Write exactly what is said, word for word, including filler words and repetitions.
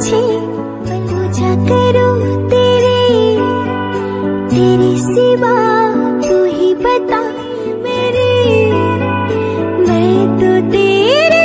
मुझे पूजा करो तेरे, तेरे सिवा तू ही बता मेरे, मैं तो तेरे।